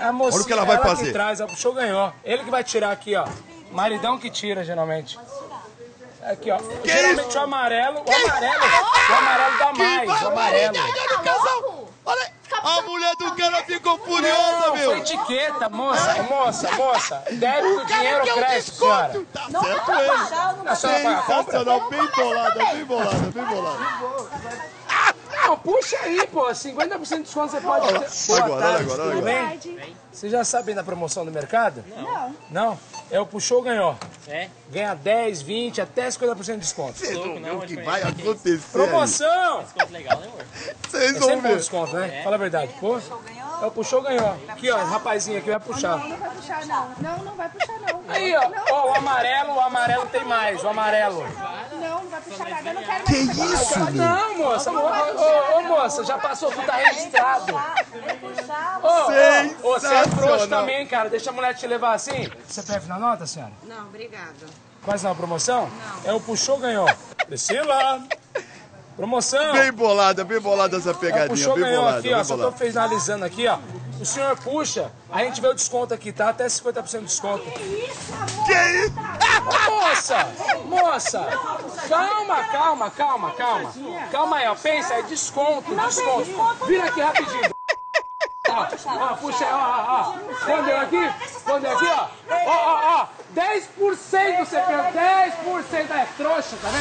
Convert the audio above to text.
A mocinha, olha o que ela vai fazer. Que traz, o show ganhou. Ele que vai tirar aqui, ó. Maridão que tira, geralmente. Aqui, ó. Que geralmente isso? O amarelo dá mais. O amarelo. Olha, a mulher do cara ficou furiosa, meu. Foi etiqueta, moça. Débito, dinheiro, crédito, senhora. Tá certo ele. Sensacional, bem bolada. Não, puxa aí, pô. 50% de desconto você pode ter. Boa tarde, agora. Tudo bem? Vocês já sabem da promoção do mercado? Não? É o puxou, ganhou. É? Ganha 10, 20, até 50% de desconto. Vocês vão ver o que vai acontecer. Promoção! Desconto legal, né, amor? Vocês vão ver. Desconto, né? Fala a verdade. Pô, é o puxou, ganhou. Aqui, ó, o rapazinho aqui vai puxar. Não, não vai puxar, não. Aí, ó. Ó, o amarelo tem mais. O amarelo. Não vai puxar nada, eu não quero mais. Que isso? Não, moça. Ô, moça, já passou, tu tá registrado. Você é frouxo também, cara. Deixa a mulher te levar assim. Você prefere na nota, senhora? Não, obrigada. Mas na promoção? Não. É o puxou, ganhou. Priscila. Promoção. Bem bolada essa pegadinha. É o puxou, bem ganhou bolada, aqui, ó. Só tô finalizando aqui, ó. O senhor puxa, a gente vê o desconto aqui, tá? Até 50% de desconto. Que isso, amor? Que isso? Moça! Calma. Calma aí, ó. Pensa, é desconto. Vira aqui rapidinho. Ó, puxa, ó. Quando eu aqui, ó. 10% você perdeu. 10% é trouxa, tá vendo?